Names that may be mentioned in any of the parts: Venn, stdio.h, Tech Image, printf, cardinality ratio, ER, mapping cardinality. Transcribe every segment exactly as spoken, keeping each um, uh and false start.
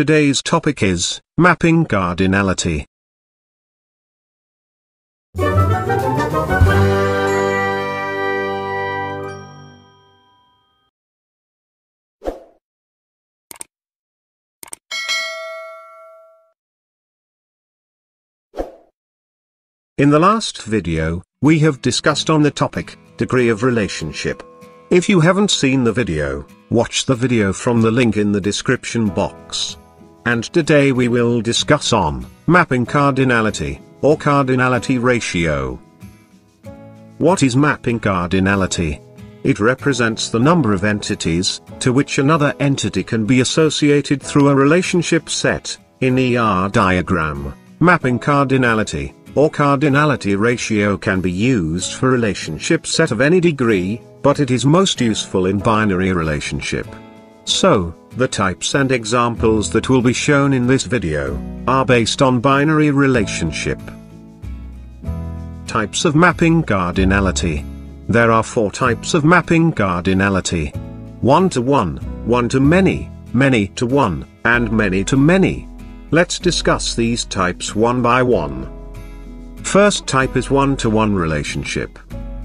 Today's topic is mapping cardinality. In the last video, we have discussed on the topic, degree of relationship. If you haven't seen the video, watch the video from the link in the description box. And today we will discuss on, mapping cardinality, or cardinality ratio. What is mapping cardinality? It represents the number of entities, to which another entity can be associated through a relationship set. In E R diagram, mapping cardinality, or cardinality ratio can be used for relationship set of any degree, but it is most useful in binary relationship. So, the types and examples that will be shown in this video are based on binary relationship. Types of mapping cardinality. There are four types of mapping cardinality: one to one, one to many, many to one, and many to many. Let's discuss these types one by one. First type is one to one relationship.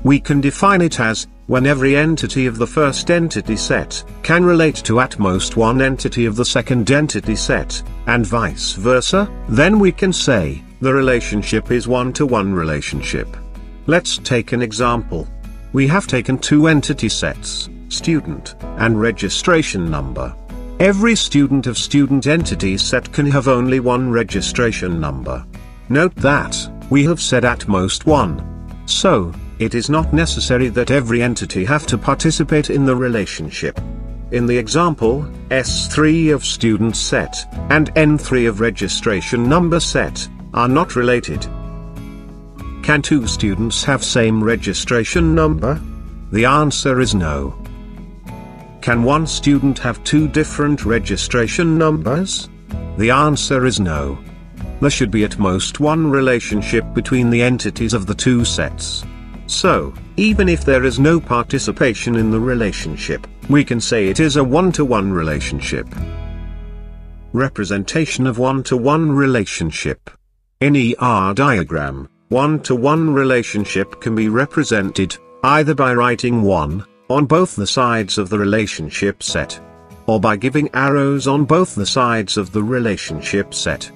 We can define it as, when every entity of the first entity set can relate to at most one entity of the second entity set, and vice versa, then we can say, the relationship is one to one relationship. Let's take an example. We have taken two entity sets, student, and registration number. Every student of student entity set can have only one registration number. Note that, we have said at most one. So, it is not necessary that every entity have to participate in the relationship. In the example, S three of student set, and N three of registration number set, are not related. Can two students have same registration number? The answer is no. Can one student have two different registration numbers? The answer is no. There should be at most one relationship between the entities of the two sets. So, even if there is no participation in the relationship, we can say it is a one to one relationship. Representation of one to one relationship. In E R diagram, one to one relationship can be represented, either by writing one, on both the sides of the relationship set, or by giving arrows on both the sides of the relationship set.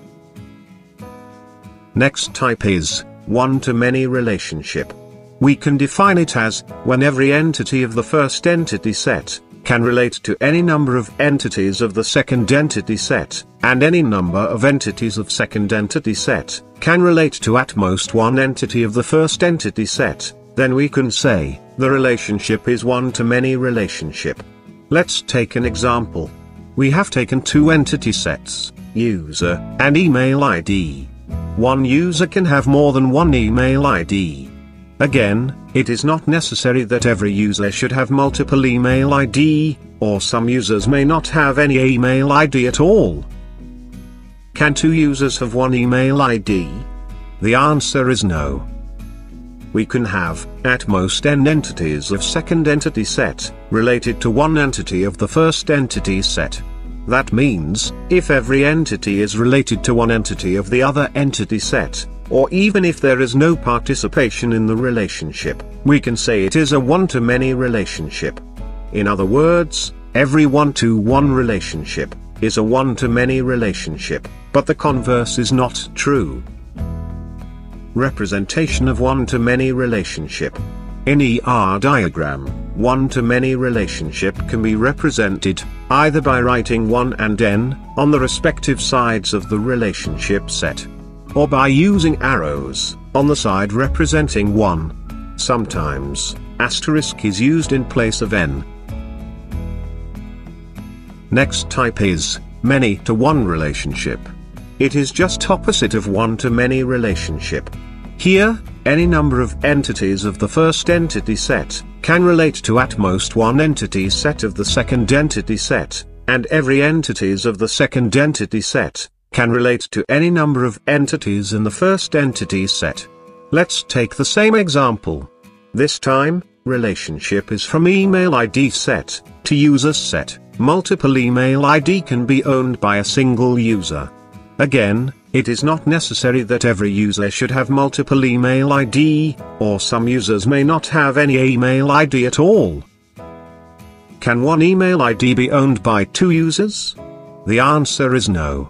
Next type is, one to many relationship. We can define it as, when every entity of the first entity set can relate to any number of entities of the second entity set, and any number of entities of second entity set can relate to at most one entity of the first entity set, then we can say, the relationship is one to many relationship. Let's take an example. We have taken two entity sets, user and email I D. One user can have more than one email I D. Again, it is not necessary that every user should have multiple email I D, or some users may not have any email I D at all. Can two users have one email I D? The answer is no. We can have, at most n entities of second entity set, related to one entity of the first entity set. That means, if every entity is related to one entity of the other entity set, or even if there is no participation in the relationship, we can say it is a one to many relationship. In other words, every one to one relationship is a one to many relationship, but the converse is not true. Representation of one to many relationship. In E R diagram, one to many relationship can be represented, either by writing one and n, on the respective sides of the relationship set, or by using arrows, on the side representing one. Sometimes, asterisk is used in place of n. Next type is, many to one relationship. It is just opposite of one to many relationship. Here, any number of entities of the first entity set can relate to at most one entity set of the second entity set, and every entities of the second entity set can relate to any number of entities in the first entity set. Let's take the same example. This time, relationship is from email I D set to user set, multiple email I D can be owned by a single user. Again, it is not necessary that every user should have multiple email I D, or some users may not have any email I D at all. Can one email I D be owned by two users? The answer is no.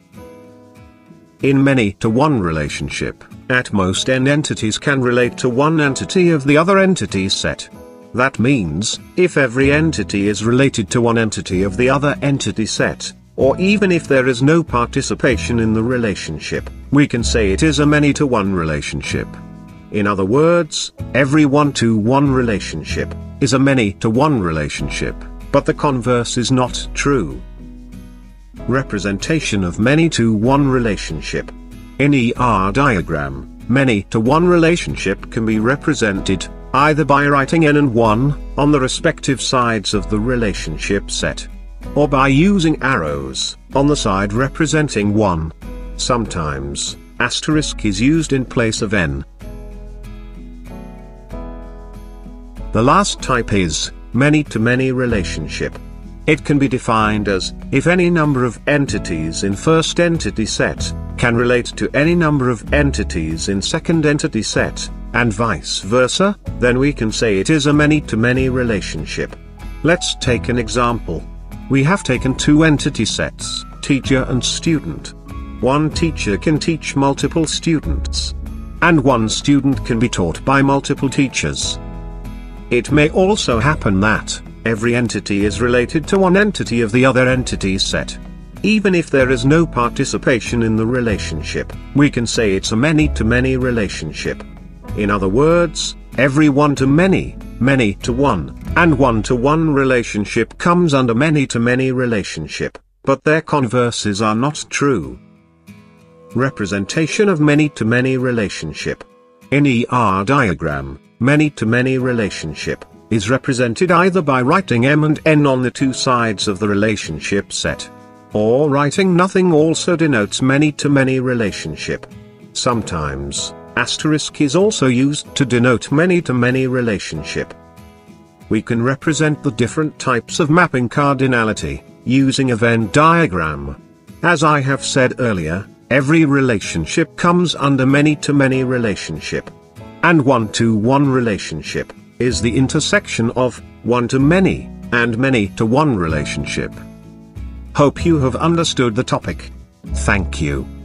In many-to-one relationship, at most n entities can relate to one entity of the other entity set. That means, if every entity is related to one entity of the other entity set, or even if there is no participation in the relationship, we can say it is a many-to-one relationship. In other words, every one-to-one relationship is a many-to-one relationship, but the converse is not true. Representation of many-to-one relationship. In E R diagram, many-to-one relationship can be represented either by writing n and one on the respective sides of the relationship set, or by using arrows on the side representing one. Sometimes, asterisk is used in place of n. The last type is many-to-many relationship. It can be defined as, if any number of entities in first entity set can relate to any number of entities in second entity set, and vice versa, then we can say it is a many-to-many relationship. Let's take an example. We have taken two entity sets, teacher and student. One teacher can teach multiple students, and one student can be taught by multiple teachers. It may also happen that every entity is related to one entity of the other entity set. Even if there is no participation in the relationship, we can say it's a many-to-many relationship. In other words, every one-to-many, many-to-one, and one-to-one relationship comes under many-to-many relationship, but their converses are not true. Representation of many-to-many relationship. In E R diagram, many-to-many relationship is represented either by writing m and n on the two sides of the relationship set, or writing nothing also denotes many-to-many relationship. Sometimes, asterisk is also used to denote many-to-many relationship. We can represent the different types of mapping cardinality using a Venn diagram. As I have said earlier, every relationship comes under many-to-many relationship, and one-to-one relationship is the intersection of one-to-many and many-to-one relationship. Hope you have understood the topic. Thank you.